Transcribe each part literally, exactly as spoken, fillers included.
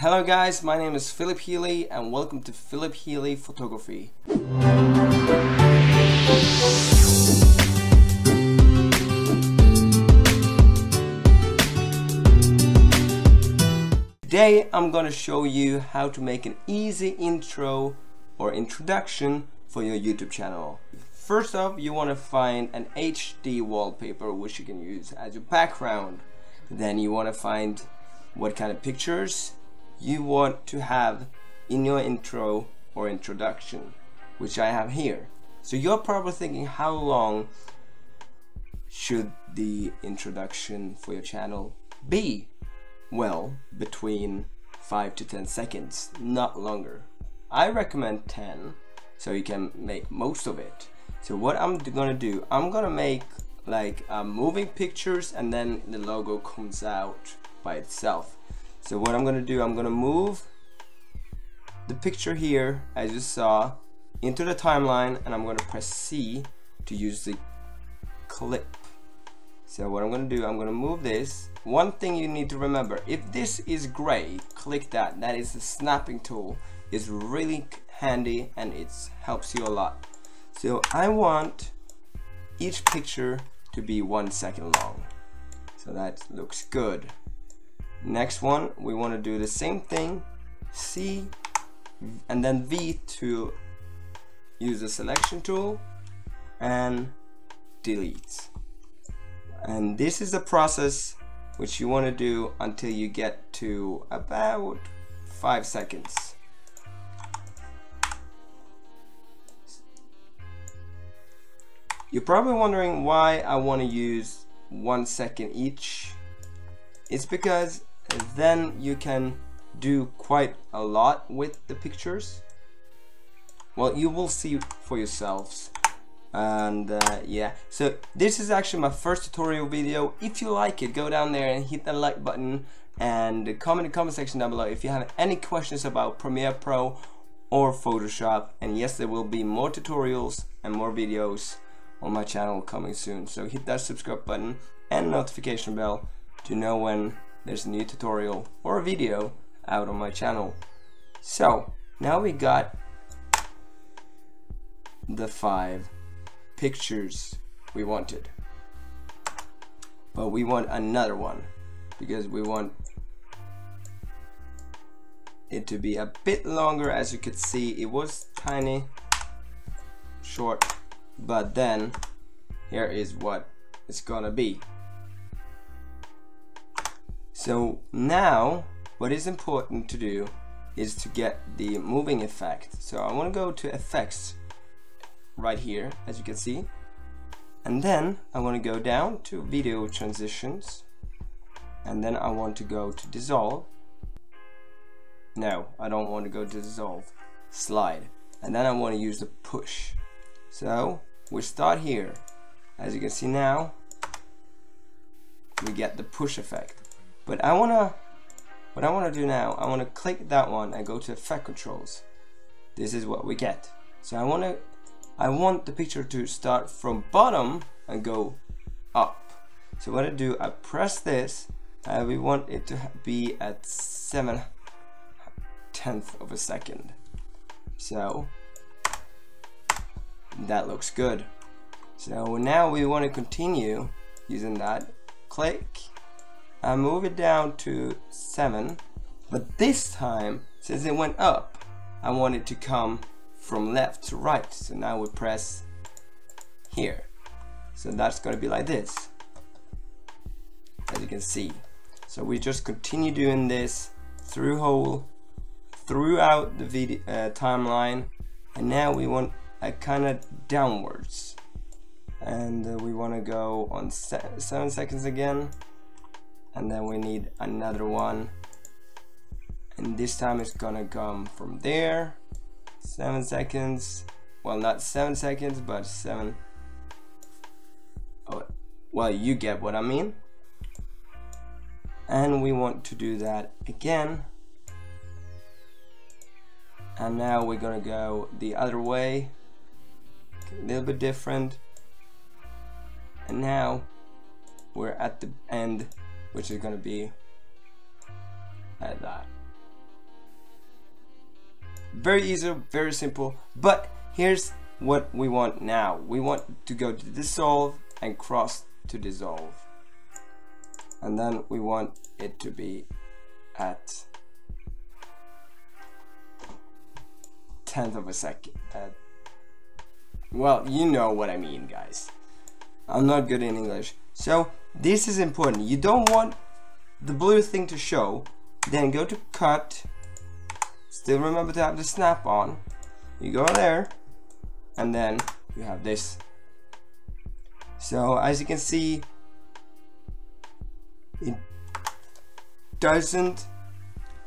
Hello guys, my name is Philipp Helle and welcome to Philipp Helle Photography. Today I'm going to show you how to make an easy intro or introduction for your YouTube channel. First off, you want to find an H D wallpaper which you can use as your background. Then you want to find what kind of pictures you want to have in your intro or introduction, which I have here. So you're probably thinking, how long should the introduction for your channel be? Well, between five to ten seconds, not longer. I recommend ten so you can make most of it. So what I'm gonna do, I'm gonna make like uh, moving pictures and then the logo comes out by itself. So what I'm gonna do, I'm gonna move the picture here, as you saw, into the timeline, and I'm gonna press C to use the clip. So what I'm gonna do, I'm gonna move this. One thing you need to remember, if this is gray, click that. That is the snapping tool. It's really handy and it helps you a lot. So I want each picture to be one second long. So that looks good. Next one, we want to do the same thing, C and then V to use the selection tool and delete. And this is the process which you want to do until you get to about five seconds. You're probably wondering why I want to use one second each. It's because then you can do quite a lot with the pictures. Well, you will see for yourselves. And uh, yeah, so this is actually my first tutorial video. If you like it, go down there and hit that like button and comment in the comment section down below if you have any questions about Premiere Pro or Photoshop. And yes, there will be more tutorials and more videos on my channel coming soon, so hit that subscribe button and notification bell to know when there's a new tutorial or a video out on my channel. So now we got the five pictures we wanted, but we want another one because we want it to be a bit longer. As you could see, it was tiny short, but then here is what it's gonna be. So now what is important to do is to get the moving effect. So I want to go to effects right here, as you can see, and then I want to go down to video transitions, and then I want to go to dissolve. No, I don't want to go to dissolve, slide, and then I want to use the push. So we start here. As you can see now, we get the push effect. But I wanna, what I wanna do now, I wanna click that one and go to effect controls. This is what we get. So I wanna, I want the picture to start from bottom and go up. So what I do, I press this, and we want it to be at seven tenth of a second. So that looks good. So now we wanna continue using that. Click. I move it down to seven, but this time, since it went up, I want it to come from left to right. So now we press here. So that's going to be like this, as you can see. So we just continue doing this through whole throughout the video uh, timeline, and now we want a kind of downwards, and uh, we want to go on se seven seconds again. And then we need another one, and this time it's gonna come from there. Seven seconds, well, not seven seconds, but seven. Oh, well, you get what I mean. And we want to do that again, and now we're gonna go the other way, a little bit different, and now we're at the end, which is going to be at that. Very easy, very simple. But here's what we want now. We want to go to dissolve and cross to dissolve, and then we want it to be at tenth of a second. At, well, you know what I mean, guys. I'm not good in English. So this is important. You don't want the blue thing to show. Then go to cut. Still remember to have the snap on. You go there, and then you have this. So as you can see, it doesn't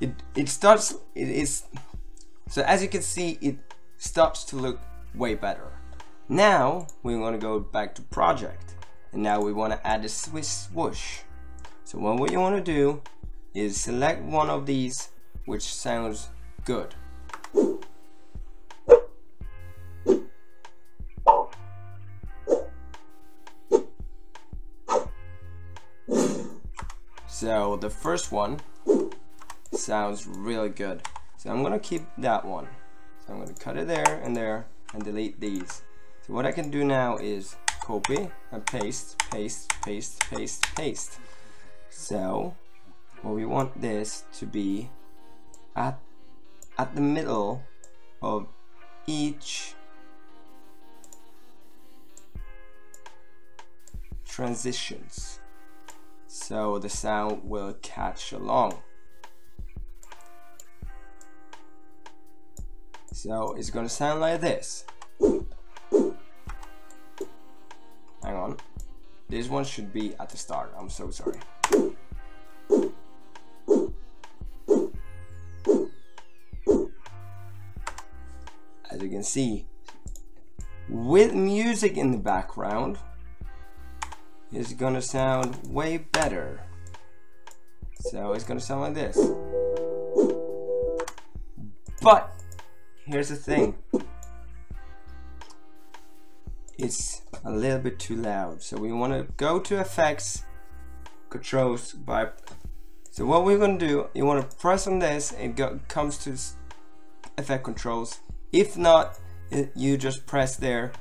it it starts it is so as you can see, it starts to look way better. Now we want to go back to project, and now we want to add a Swiss swoosh. So what what you want to do is select one of these, which sounds good. So the first one sounds really good. So I'm gonna keep that one. So I'm gonna cut it there and there and delete these. So what I can do now is copy and paste, paste, paste, paste, paste. So well, we want this to be at at the middle of each transitions, so the sound will catch along. So it's gonna sound like this. Hang on, this one should be at the start. I'm so sorry. As you can see, with music in the background, it's gonna sound way better. So it's gonna sound like this. But here's the thing, it's a little bit too loud. So we want to go to effects, controls by. So what we're gonna do, you want to press on this, it go, comes to effect controls. If not, it, you just press there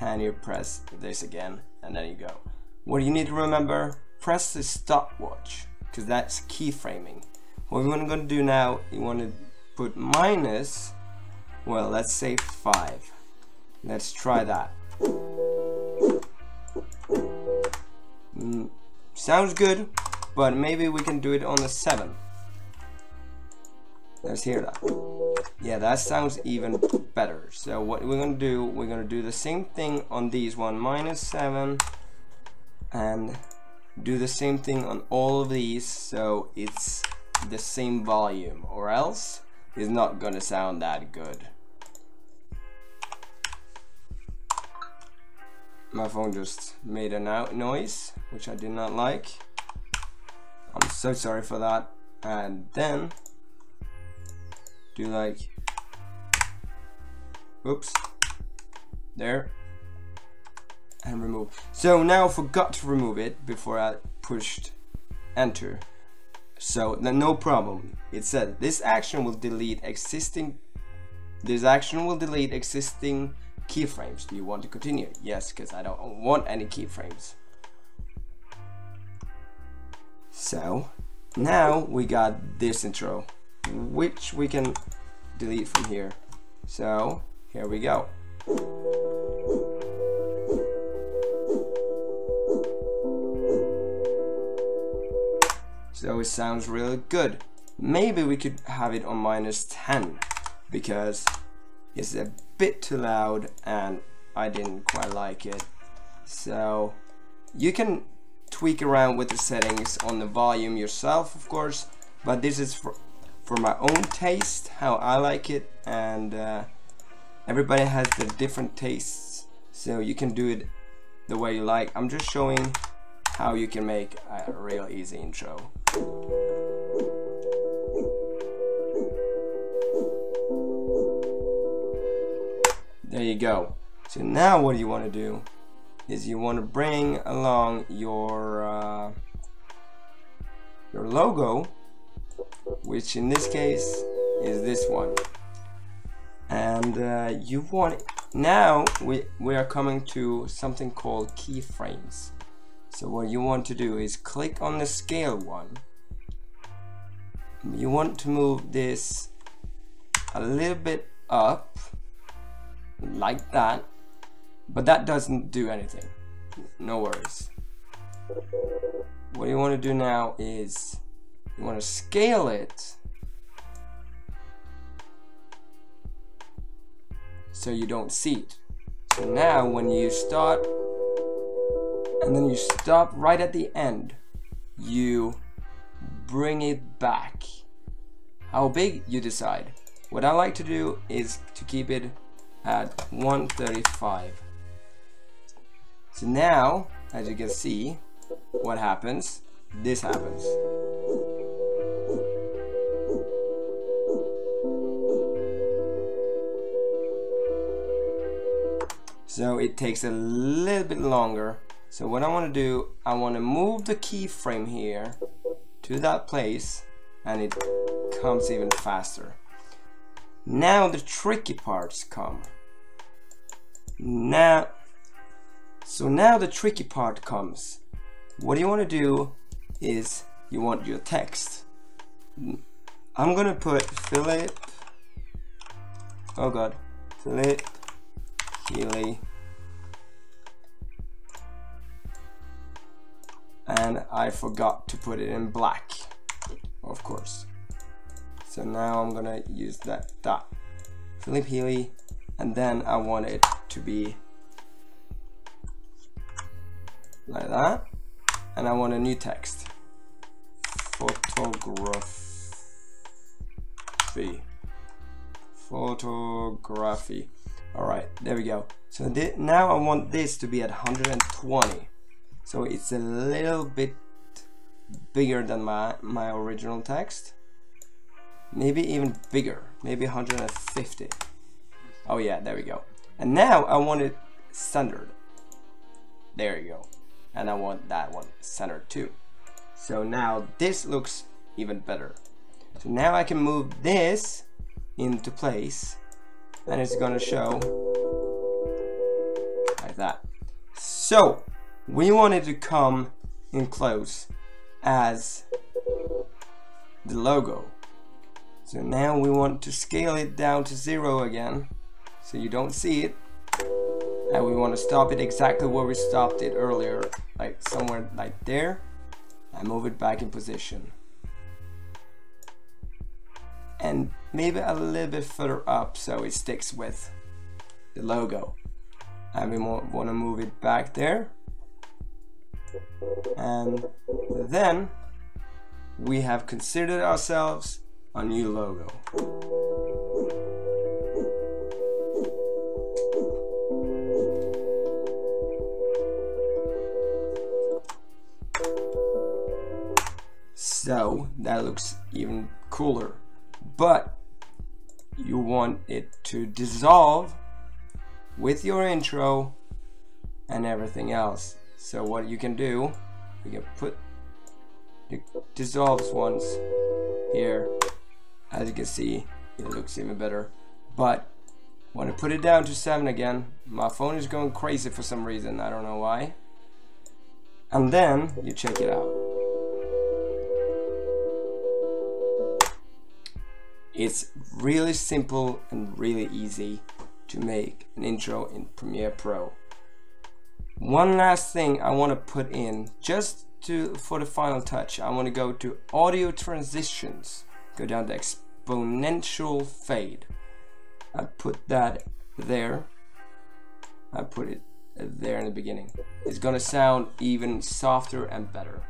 and you press this again, and then you go. What you need to remember, press the stopwatch, because that's keyframing. What we're going to do now, you want to put minus, well, let's say five. Let's try that. Mm, sounds good, but maybe we can do it on the seven. Let's hear that. Yeah, that sounds even better. So what we're going to do, we're going to do the same thing on these one, minus seven. And do the same thing on all of these, so it's the same volume, or else it's not gonna sound that good. My phone just made a noise which I did not like. I'm so sorry for that. And then do like, oops, there, and remove. So now I forgot to remove it before I pushed enter. So then no problem. It said this action will delete existing this action will delete existing keyframes. Do you want to continue? Yes, because I don't want any keyframes. So now we got this intro, which we can delete from here. So here we go. So it sounds really good. Maybe we could have it on minus ten, because it's a bit too loud and I didn't quite like it. So you can tweak around with the settings on the volume yourself, of course, but this is for, for my own taste, how I like it, and uh, everybody has their different tastes, so you can do it the way you like. I'm just showing how you can make a real easy intro. There you go. So now what you want to do is you want to bring along your uh, your logo, which in this case is this one. and uh, you want now we, we are coming to something called keyframes. So what you want to do is click on the scale one. You want to move this a little bit up like that, but that doesn't do anything, no worries. What you want to do now is you want to scale it so you don't see it. So now when you start and then you stop right at the end, you bring it back. How big, you decide. What I like to do is to keep it at one thirty-five. So now, as you can see, what happens? This happens. So it takes a little bit longer. So what I want to do, I want to move the keyframe here to that place, and it comes even faster. Now the tricky parts come. Now, so now the tricky part comes. What you want to do is you want your text. I'm gonna put Philipp. Oh God, Philipp Helle, and I forgot to put it in black, of course. So now I'm gonna use that that Philipp Helle, and then I want it to be like that. And I want a new text, photography, photography. All right, there we go. So now I want this to be at one hundred twenty. So it's a little bit bigger than my, my original text. Maybe even bigger, maybe one hundred fifty. Oh yeah, there we go. And now I want it centered. There you go. And I want that one centered too. So now this looks even better. So now I can move this into place, and it's gonna show like that. So we want it to come in close as the logo. So now we want to scale it down to zero again, so you don't see it. And we want to stop it exactly where we stopped it earlier, like somewhere like there, and move it back in position. And maybe a little bit further up so it sticks with the logo. And we want to move it back there. And then we have considered ourselves a new logo. So that looks even cooler, but you want it to dissolve with your intro and everything else. So what you can do, you can put the dissolves ones here. As you can see, it looks even better, but when I put it down to seven again, my phone is going crazy for some reason, I don't know why. And then you check it out. It's really simple and really easy to make an intro in Premiere Pro. One last thing I want to put in just to for the final touch. I want to go to audio transitions, go down to exponential fade. I put that there. I put it there in the beginning. It's gonna sound even softer and better.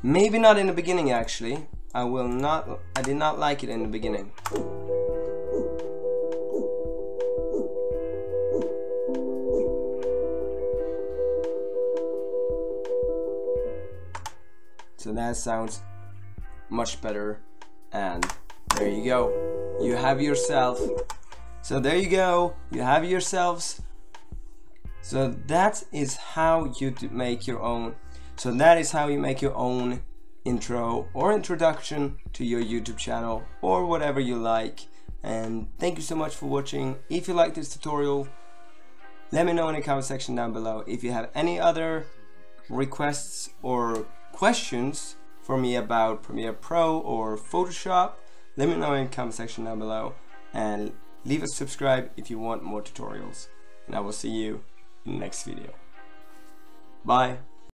Maybe not in the beginning, actually. I will not, I did not like it in the beginning. So that sounds much better, and there you go. You have yourself. So there you go, you have yourselves. So that is how you make your own So that is how you make your own intro or introduction to your YouTube channel or whatever you like. And thank you so much for watching. If you like this tutorial, let me know in the comment section down below. If you have any other requests or questions for me about Premiere Pro or Photoshop, let me know in the comment section down below, and leave a subscribe if you want more tutorials. And I will see you in the next video. Bye.